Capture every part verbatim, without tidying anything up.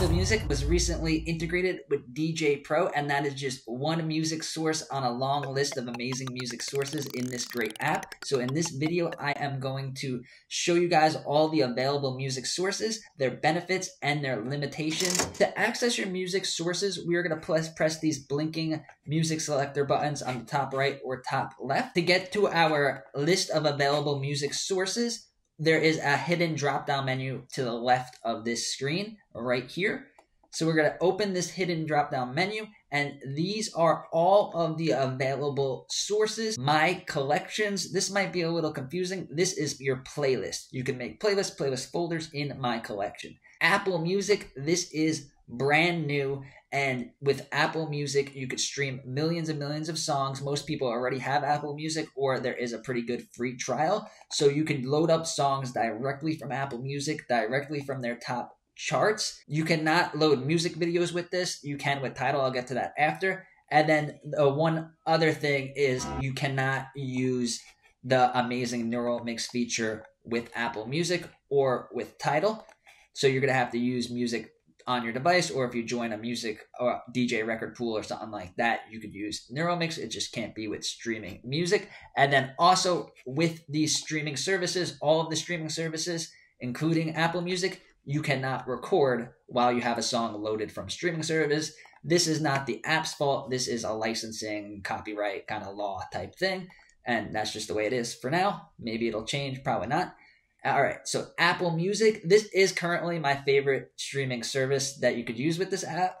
Apple Music was recently integrated with D J Pro, and that is just one music source on a long list of amazing music sources in this great app. So in this video, I am going to show you guys all the available music sources, their benefits, and their limitations. To access your music sources, we are going to press these blinking music selector buttons on the top right or top left. To get to our list of available music sources, there is a hidden drop-down menu to the left of this screen right here. So we're going to open this hidden drop-down menu, and these are all of the available sources. My collections, this might be a little confusing. This is your playlist. You can make playlists, playlist folders in my collection. Apple Music, this is brand new, and with Apple Music you could stream millions and millions of songs. Most people already have Apple Music, or there is a pretty good free trial, so you can load up songs directly from Apple Music, directly from their top charts. You cannot load music videos with this. You can with Tidal, I'll get to that after. And then the one other thing is you cannot use the amazing Neural Mix feature with Apple Music or with Tidal, so you're gonna have to use music on your device, or if you join a music or D J record pool or something like that, you could use NeroMix. It just can't be with streaming music. And then also with these streaming services, all of the streaming services, including Apple Music, you cannot record while you have a song loaded from streaming service. This is not the app's fault. This is a licensing, copyright kind of law type thing. And that's just the way it is for now. Maybe it'll change, probably not. All right, so Apple Music, this is currently my favorite streaming service that you could use with this app,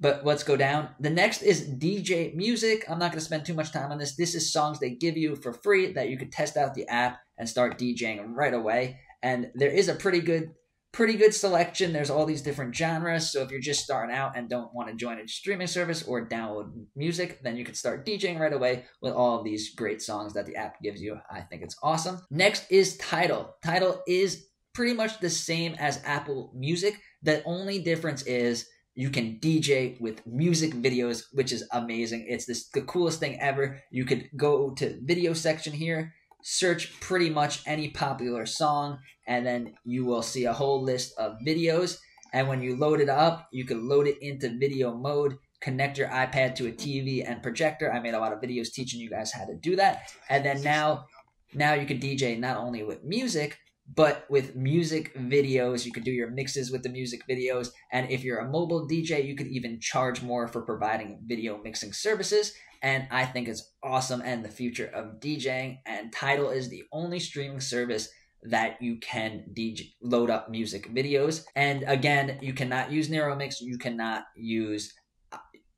but let's go down. The next is D J Music. I'm not going to spend too much time on this. This is songs they give you for free that you could test out the app and start DJing right away. And there is a pretty good, pretty good selection. There's all these different genres, so if you're just starting out and don't want to join a streaming service or download music, then you can start DJing right away with all of these great songs that the app gives you. I think it's awesome. Next is Tidal. Tidal is pretty much the same as Apple Music. The only difference is you can D J with music videos, which is amazing. It's this, the coolest thing ever. You could go to video section here, search pretty much any popular song, and then you will see a whole list of videos. And when you load it up, you can load it into video mode, connect your iPad to a T V and projector. I made a lot of videos teaching you guys how to do that. And then now, now you can D J not only with music, but with music videos. You can do your mixes with the music videos. And if you're a mobile D J, you could even charge more for providing video mixing services. And I think it's awesome and the future of DJing. And Tidal is the only streaming service that you can D J, load up music videos. And again, you cannot use NeroMix. You cannot use,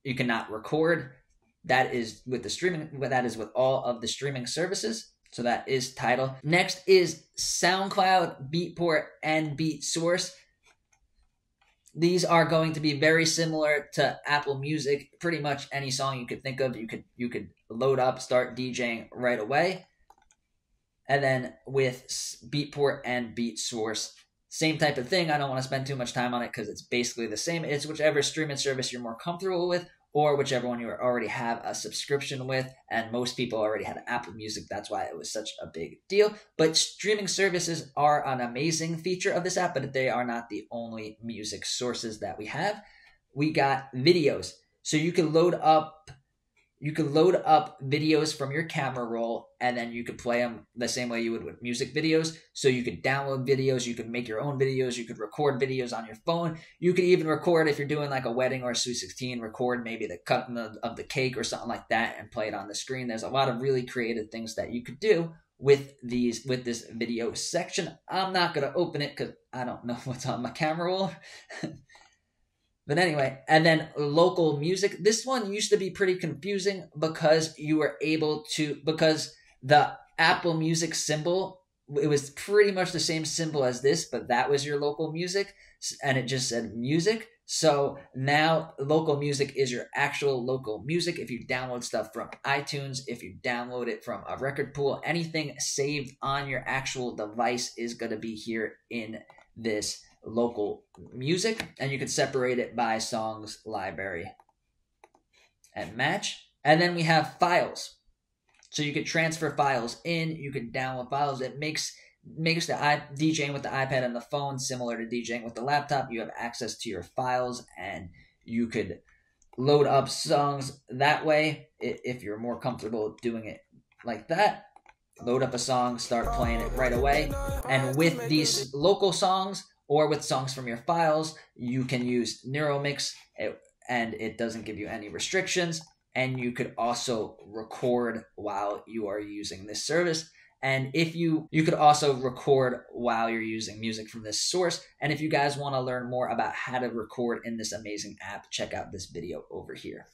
you cannot record. That is with the streaming, that is with all of the streaming services. So that is Tidal. Next is SoundCloud, Beatport, and BeatSource. These are going to be very similar to Apple Music. Pretty much any song you could think of, you could you could load up, start DJing right away. And then with Beatport and BeatSource, same type of thing. I don't want to spend too much time on it because it's basically the same. It's whichever streaming service you're more comfortable with, or whichever one you already have a subscription with. And most people already had Apple Music. That's why it was such a big deal. But streaming services are an amazing feature of this app, but they are not the only music sources that we have. We got videos. So you can load up You can load up videos from your camera roll, and then you could play them the same way you would with music videos. So you could download videos, you could make your own videos, you could record videos on your phone. You could even record if you're doing like a wedding or a sweet sixteen, record maybe the cutting of, of the cake or something like that and play it on the screen. There's a lot of really creative things that you could do with these with this video section. I'm not going to open it because I don't know what's on my camera roll. But anyway, and then local music. This one used to be pretty confusing because you were able to, because the Apple Music symbol, it was pretty much the same symbol as this, but that was your local music, and it just said music. So now local music is your actual local music. If you download stuff from iTunes, if you download it from a record pool, anything saved on your actual device is going to be here in this local music, and you can separate it by songs, library, and match. And then we have files, so you can transfer files in, you can download files. It makes makes the I DJing with the iPad and the phone similar to DJing with the laptop. You have access to your files, and you could load up songs that way if you're more comfortable doing it like that. Load up a song, start playing it right away. And with these local songs or with songs from your files, you can use NeroMix, and it doesn't give you any restrictions. And you could also record while you are using this service. And if you, you could also record while you're using music from this source. And if you guys want to learn more about how to record in this amazing app, check out this video over here.